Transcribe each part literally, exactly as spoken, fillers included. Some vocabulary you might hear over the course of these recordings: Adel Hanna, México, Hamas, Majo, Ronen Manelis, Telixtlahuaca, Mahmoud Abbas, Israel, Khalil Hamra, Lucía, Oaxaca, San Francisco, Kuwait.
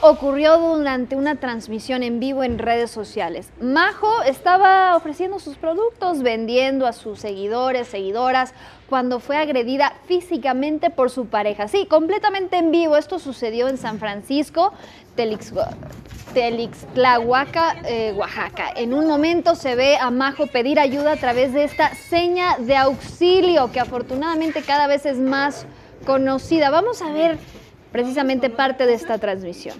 ocurrió durante una transmisión en vivo en redes sociales. Majo estaba ofreciendo sus productos, vendiendo a sus seguidores, seguidoras, cuando fue agredida físicamente por su pareja. Sí, completamente en vivo. Esto sucedió en San Francisco, Telix... Telixtlahuaca, eh, Oaxaca. En un momento se ve a Majo pedir ayuda a través de esta seña de auxilio que afortunadamente cada vez es más conocida. Vamos a ver precisamente parte de esta transmisión.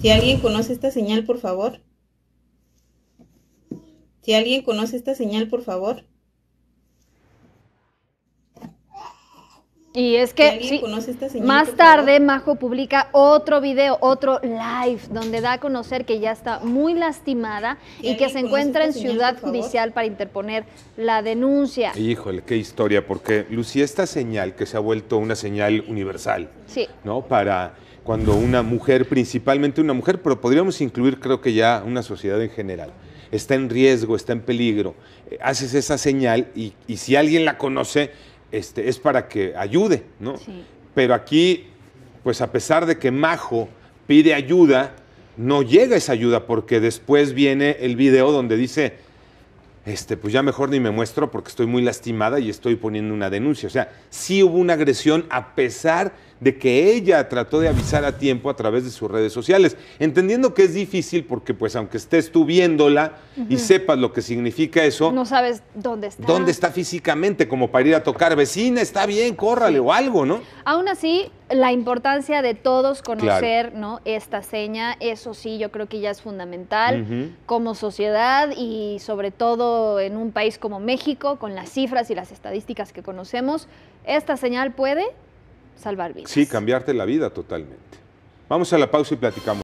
Si alguien conoce esta señal, por favor. Si alguien conoce esta señal, por favor. Y es que sí, esta señal, más tarde Majo publica otro video, otro live, donde da a conocer que ya está muy lastimada y que se encuentra en señal, Ciudad Judicial para interponer la denuncia. Híjole, qué historia, porque Lucía, esta señal que se ha vuelto una señal universal, sí, ¿no? Para cuando una mujer, principalmente una mujer, pero podríamos incluir creo que ya una sociedad en general, está en riesgo, está en peligro, haces esa señal y, y si alguien la conoce, Este, es para que ayude, ¿no? Sí. Pero aquí, pues a pesar de que Majo pide ayuda, no llega esa ayuda porque después viene el video donde dice, este, pues ya mejor ni me muestro porque estoy muy lastimada y estoy poniendo una denuncia. O sea, sí hubo una agresión a pesar de que ella trató de avisar a tiempo a través de sus redes sociales. Entendiendo que es difícil porque, pues, aunque estés tú viéndola uh-huh. y sepas lo que significa eso... No sabes dónde está. Dónde está físicamente, como para ir a tocar, vecina, está bien, córrale, sí, o algo, ¿no? Aún así, la importancia de todos conocer, claro, ¿no?, esta seña, eso sí, yo creo que ya es fundamental uh-huh. como sociedad y sobre todo en un país como México, con las cifras y las estadísticas que conocemos, esta señal puede... salvar vidas. Sí, cambiarte la vida totalmente. Vamos a la pausa y platicamos.